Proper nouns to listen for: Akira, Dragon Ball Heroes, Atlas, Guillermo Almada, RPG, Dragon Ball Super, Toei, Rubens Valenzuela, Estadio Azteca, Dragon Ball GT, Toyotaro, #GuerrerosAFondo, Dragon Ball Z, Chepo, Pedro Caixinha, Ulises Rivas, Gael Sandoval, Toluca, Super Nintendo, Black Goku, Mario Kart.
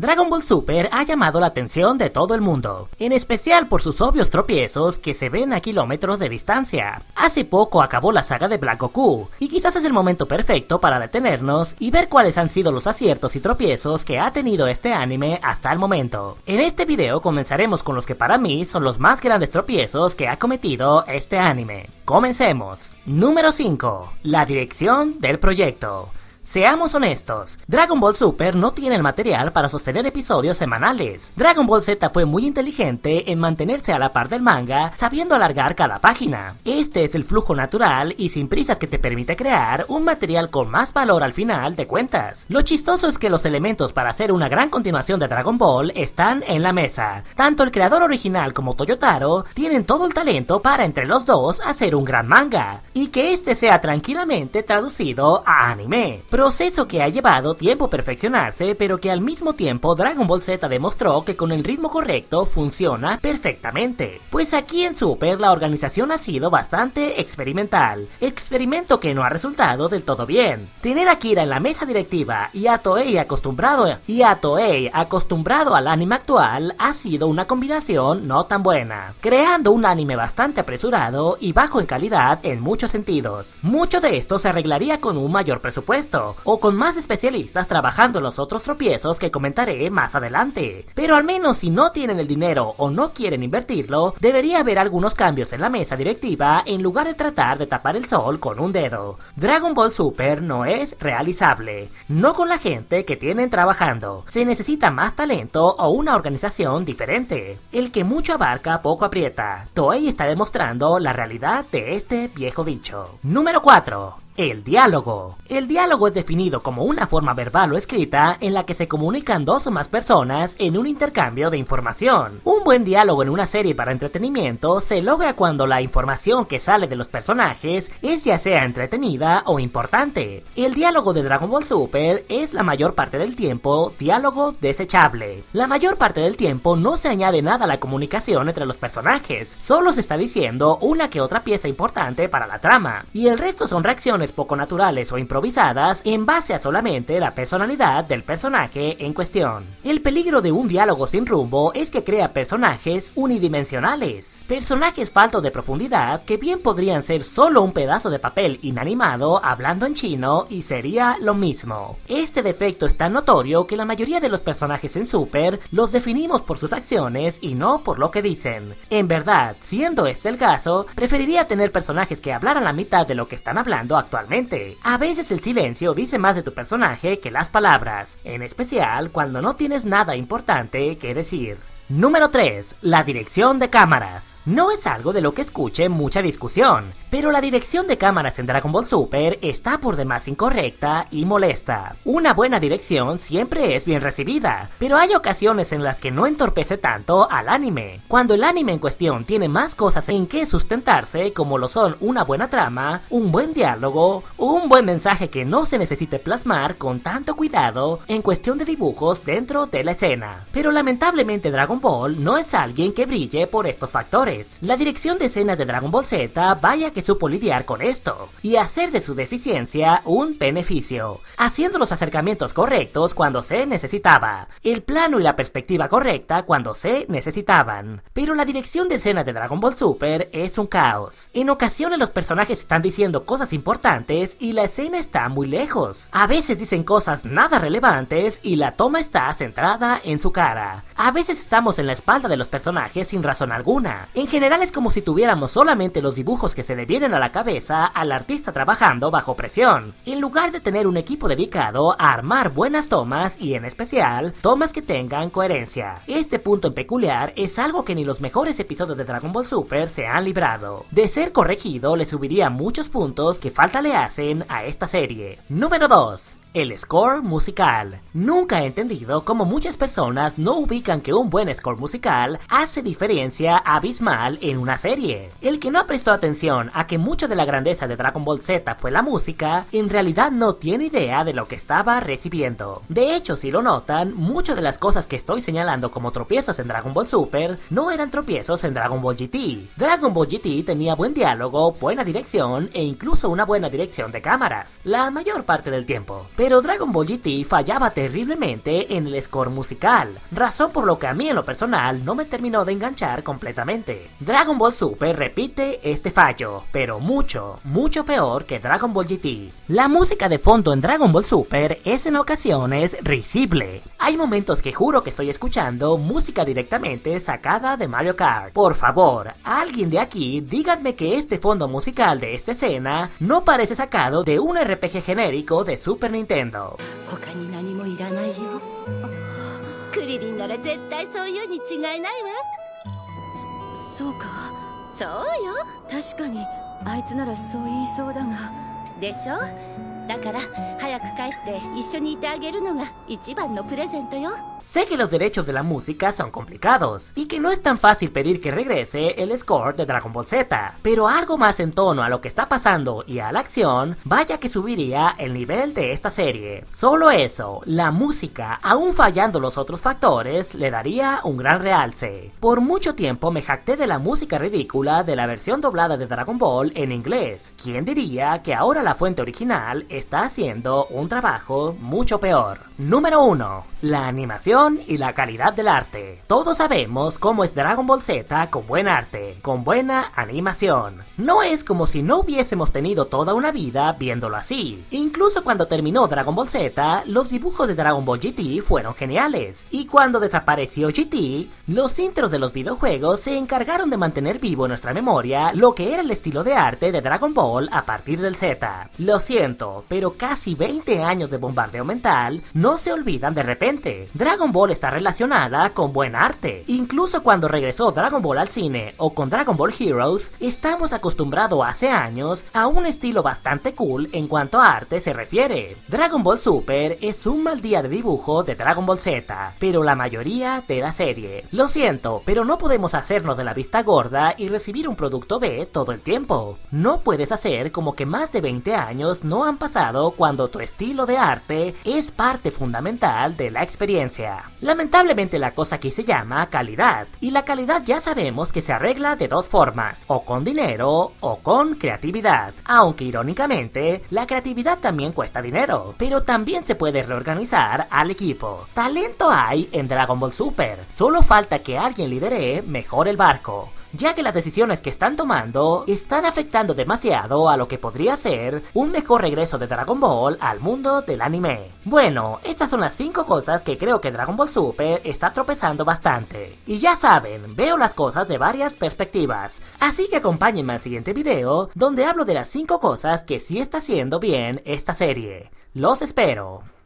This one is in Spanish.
Dragon Ball Super ha llamado la atención de todo el mundo, en especial por sus obvios tropiezos que se ven a kilómetros de distancia. Hace poco acabó la saga de Black Goku, y quizás es el momento perfecto para detenernos y ver cuáles han sido los aciertos y tropiezos que ha tenido este anime hasta el momento. En este video comenzaremos con los que para mí son los más grandes tropiezos que ha cometido este anime. Comencemos. Número 5. La dirección del proyecto. Seamos honestos, Dragon Ball Super no tiene el material para sostener episodios semanales. Dragon Ball Z fue muy inteligente en mantenerse a la par del manga, sabiendo alargar cada página. Este es el flujo natural y sin prisas que te permite crear un material con más valor al final de cuentas. Lo chistoso es que los elementos para hacer una gran continuación de Dragon Ball están en la mesa. Tanto el creador original como Toyotaro tienen todo el talento para entre los dos hacer un gran manga, y que este sea tranquilamente traducido a anime. Proceso que ha llevado tiempo perfeccionarse, pero que al mismo tiempo Dragon Ball Z demostró que con el ritmo correcto funciona perfectamente. Pues aquí en Super la organización ha sido bastante experimental, experimento que no ha resultado del todo bien. Tener a Akira en la mesa directiva y a Toei acostumbrado al anime actual ha sido una combinación no tan buena, creando un anime bastante apresurado y bajo en calidad en muchos sentidos. Mucho de esto se arreglaría con un mayor presupuesto, o con más especialistas trabajando en los otros tropiezos que comentaré más adelante. Pero al menos si no tienen el dinero o no quieren invertirlo, debería haber algunos cambios en la mesa directiva en lugar de tratar de tapar el sol con un dedo. Dragon Ball Super no es realizable, no con la gente que tienen trabajando. Se necesita más talento o una organización diferente. El que mucho abarca poco aprieta. Toei está demostrando la realidad de este viejo dicho. Número 4. El diálogo. El diálogo es definido como una forma verbal o escrita en la que se comunican dos o más personas en un intercambio de información. Un buen diálogo en una serie para entretenimiento se logra cuando la información que sale de los personajes es ya sea entretenida o importante. El diálogo de Dragon Ball Super es la mayor parte del tiempo diálogo desechable. La mayor parte del tiempo no se añade nada a la comunicación entre los personajes, solo se está diciendo una que otra pieza importante para la trama, y el resto son reacciones poco naturales o improvisadas en base a solamente la personalidad del personaje en cuestión. El peligro de un diálogo sin rumbo es que crea personajes unidimensionales, personajes faltos de profundidad que bien podrían ser solo un pedazo de papel inanimado hablando en chino y sería lo mismo. Este defecto es tan notorio que la mayoría de los personajes en Super los definimos por sus acciones y no por lo que dicen. En verdad, siendo este el caso, preferiría tener personajes que hablaran la mitad de lo que están hablando actualmente. A veces el silencio dice más de tu personaje que las palabras, en especial cuando no tienes nada importante que decir. Número 3. La dirección de cámaras. No es algo de lo que escuche mucha discusión, pero la dirección de cámaras en Dragon Ball Super está por demás incorrecta y molesta. Una buena dirección siempre es bien recibida, pero hay ocasiones en las que no entorpece tanto al anime. Cuando el anime en cuestión tiene más cosas en que sustentarse, como lo son una buena trama, un buen diálogo, un buen mensaje que no se necesite plasmar con tanto cuidado en cuestión de dibujos dentro de la escena. Pero lamentablemente Dragon Ball no es alguien que brille por estos factores. La dirección de escenas de Dragon Ball Z vaya que supo lidiar con esto y hacer de su deficiencia un beneficio, haciendo los acercamientos correctos cuando se necesitaba, el plano y la perspectiva correcta cuando se necesitaban. Pero la dirección de escenas de Dragon Ball Super es un caos. En ocasiones los personajes están diciendo cosas importantes y la escena está muy lejos. A veces dicen cosas nada relevantes y la toma está centrada en su cara. A veces estamos en la espalda de los personajes sin razón alguna. En general es como si tuviéramos solamente los dibujos que se le vienen a la cabeza al artista trabajando bajo presión, en lugar de tener un equipo dedicado a armar buenas tomas y en especial, tomas que tengan coherencia. Este punto en peculiar es algo que ni los mejores episodios de Dragon Ball Super se han librado. De ser corregido le subiría muchos puntos que falta le hacen a esta serie. Número 2. El score musical. Nunca he entendido cómo muchas personas no ubican que un buen score musical hace diferencia abismal en una serie. El que no prestó atención a que mucho de la grandeza de Dragon Ball Z fue la música, en realidad no tiene idea de lo que estaba recibiendo. De hecho, si lo notan, muchas de las cosas que estoy señalando como tropiezos en Dragon Ball Super no eran tropiezos en Dragon Ball GT. Dragon Ball GT tenía buen diálogo, buena dirección e incluso una buena dirección de cámaras, la mayor parte del tiempo. Pero pero Dragon Ball GT fallaba terriblemente en el score musical, razón por lo que a mí en lo personal no me terminó de enganchar completamente. Dragon Ball Super repite este fallo, pero mucho, mucho peor que Dragon Ball GT. La música de fondo en Dragon Ball Super es en ocasiones risible. Hay momentos que juro que estoy escuchando música directamente sacada de Mario Kart. Por favor, alguien de aquí díganme que este fondo musical de esta escena no parece sacado de un RPG genérico de Super Nintendo. Sé que los derechos de la música son complicados y que no es tan fácil pedir que regrese el score de Dragon Ball Z, pero algo más en tono a lo que está pasando y a la acción, vaya que subiría el nivel de esta serie. Solo eso, la música, aún fallando los otros factores, le daría un gran realce. Por mucho tiempo me jacté de la música ridícula de la versión doblada de Dragon Ball en inglés. ¿Quién diría que ahora la fuente original está haciendo un trabajo mucho peor? Número 1. La animación y la calidad del arte. Todos sabemos cómo es Dragon Ball Z con buen arte, con buena animación. No es como si no hubiésemos tenido toda una vida viéndolo así. Incluso cuando terminó Dragon Ball Z, los dibujos de Dragon Ball GT fueron geniales. Y cuando desapareció GT, los intros de los videojuegos se encargaron de mantener vivo en nuestra memoria lo que era el estilo de arte de Dragon Ball a partir del Z. Lo siento, pero casi 20 años de bombardeo mental no se olvidan de repente. Dragon Ball está relacionada con buen arte. Incluso cuando regresó Dragon Ball al cine o con Dragon Ball Heroes, estamos acostumbrados hace años a un estilo bastante cool en cuanto a arte se refiere. Dragon Ball Super es un mal día de dibujo de Dragon Ball Z, pero la mayoría de la serie. Lo siento, pero no podemos hacernos de la vista gorda y recibir un producto B todo el tiempo. No puedes hacer como que más de 20 años no han pasado cuando tu estilo de arte es parte fundamental de la experiencia. Lamentablemente la cosa aquí se llama calidad, y la calidad ya sabemos que se arregla de dos formas, o con dinero o con creatividad, aunque irónicamente la creatividad también cuesta dinero, pero también se puede reorganizar al equipo. Talento hay en Dragon Ball Super, solo falta que alguien lidere mejor el barco, ya que las decisiones que están tomando están afectando demasiado a lo que podría ser un mejor regreso de Dragon Ball al mundo del anime. Bueno, estas son las 5 cosas que creo que Dragon Ball Super está tropezando bastante. Y ya saben, veo las cosas de varias perspectivas, así que acompáñenme al siguiente video donde hablo de las 5 cosas que sí está haciendo bien esta serie. Los espero.